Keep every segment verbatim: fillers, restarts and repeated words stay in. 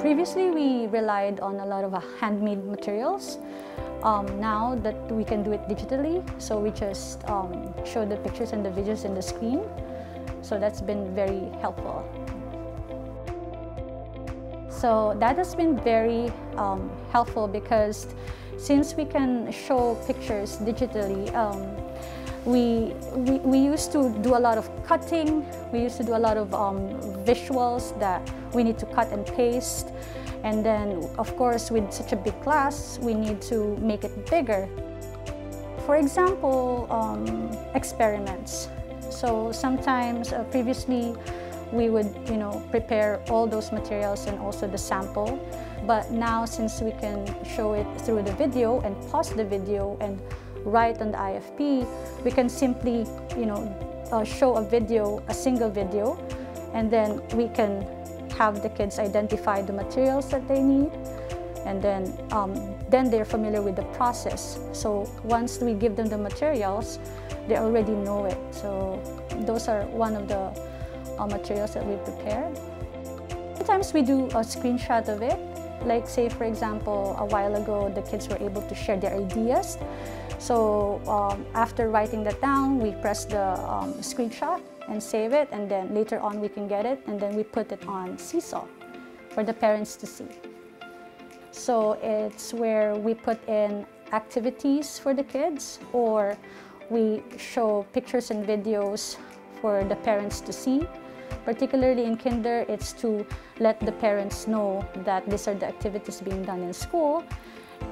Previously, we relied on a lot of handmade materials. Um, now that we can do it digitally, so we just um, show the pictures and the videos in the screen. So that's been very helpful. So that has been very um, helpful because since we can show pictures digitally, um, we, we, we used to do a lot of cutting, we used to do a lot of um, visuals that we need to cut and paste. And then, of course, with such a big class, we need to make it bigger. For example, um, experiments. So sometimes, uh, previously, we would, you know, prepare all those materials and also the sample. But now, since we can show it through the video and pause the video and write on the I F P, we can simply, you know, uh, show a video, a single video, and then we can have the kids identify the materials that they need, and then, um, then they're familiar with the process. So once we give them the materials, they already know it. So those are one of the uh, materials that we prepared. Sometimes we do a screenshot of it. Like say, for example, a while ago, the kids were able to share their ideas. So um, after writing that down, we press the um, screenshot and save it, and then later on we can get it, and then we put it on Seesaw for the parents to see. So it's where we put in activities for the kids, or we show pictures and videos for the parents to see. Particularly in kinder, it's to let the parents know that these are the activities being done in school,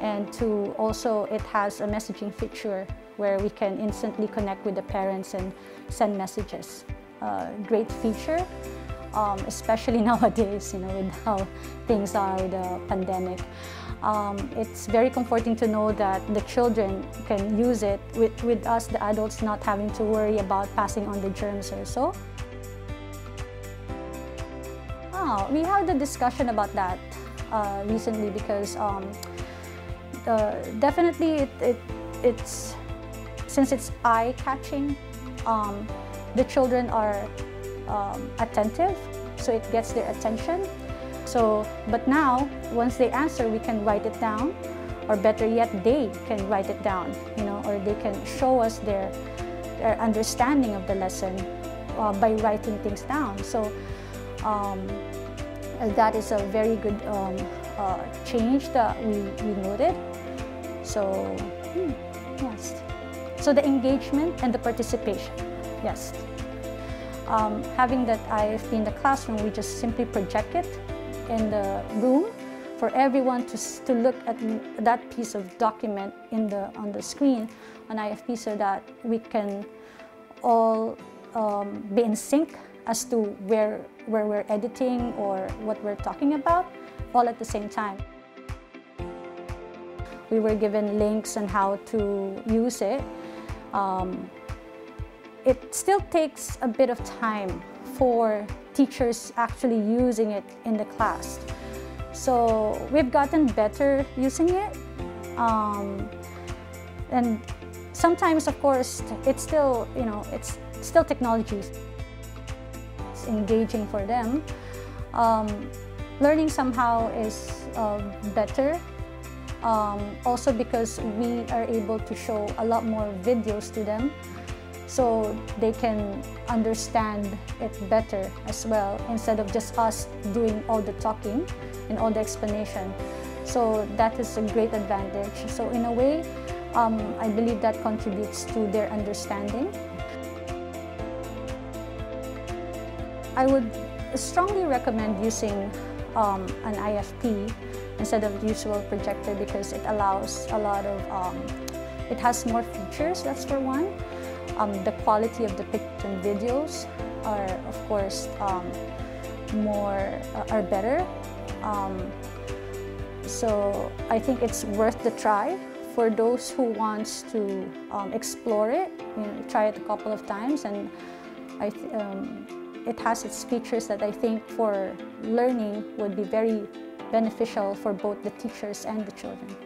and to also it has a messaging feature where we can instantly connect with the parents and send messages. Uh, great feature, um, especially nowadays, you know, with how things are with the pandemic. Um, it's very comforting to know that the children can use it with, with us, the adults, not having to worry about passing on the germs or so. Oh, we had a discussion about that uh, recently because um, uh, definitely it, it, it's Since it's eye-catching, um, the children are um, attentive, so it gets their attention. So, but now, once they answer, we can write it down, or better yet, they can write it down, you know, or they can show us their, their understanding of the lesson uh, by writing things down. So um, that is a very good um, uh, change that we, we noted. So, hmm, yes. So the engagement and the participation, yes. Um, having that I F P in the classroom, we just simply project it in the room for everyone to, to look at that piece of document in the, on the screen, on I F P, so that we can all um, be in sync as to where, where we're editing or what we're talking about, all at the same time. We were given links on how to use it. Um, it still takes a bit of time for teachers actually using it in the class. So we've gotten better using it. Um, and sometimes, of course, it's still, you know, it's still technology. It's engaging for them. Um, learning somehow is uh, better. Um, also because we are able to show a lot more videos to them, so they can understand it better as well, instead of just us doing all the talking and all the explanation. So that is a great advantage. So in a way, um, I believe that contributes to their understanding. I would strongly recommend using um, an I F P instead of the usual projector, because it allows a lot of, um, it has more features, that's for one. Um, the quality of the pictures and videos are, of course, um, more, uh, are better. Um, so I think it's worth the try for those who wants to um, explore it, you know, try it a couple of times, and I th um, it has its features that I think for learning would be very beneficial for both the teachers and the children.